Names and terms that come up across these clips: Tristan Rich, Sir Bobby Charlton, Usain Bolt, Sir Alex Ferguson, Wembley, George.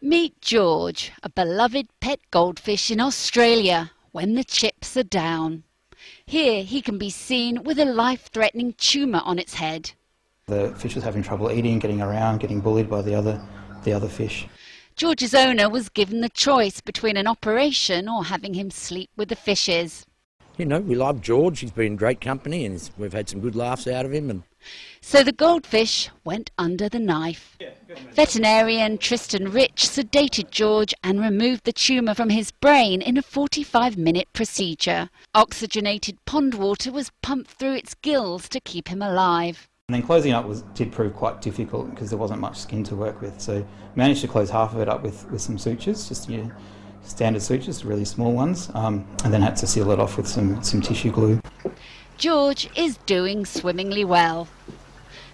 Meet George, a beloved pet goldfish in Australia when the chips are down. Here he can be seen with a life-threatening tumour on its head. The fish was having trouble eating, getting around, getting bullied by the other fish. George's owner was given the choice between an operation or having him sleep with the fishes. You know, we love George, he's been great company and we've had some good laughs out of him. So the goldfish went under the knife. Yeah, veterinarian Tristan Rich sedated George and removed the tumour from his brain in a 45-minute procedure. Oxygenated pond water was pumped through its gills to keep him alive. And then closing up did prove quite difficult because there wasn't much skin to work with, so managed to close half of it up with some sutures, just standard sutures, really small ones, and then had to seal it off with some tissue glue. George is doing swimmingly well.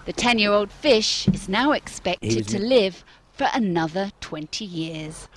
The 10-year-old fish is now expected to live for another 20 years.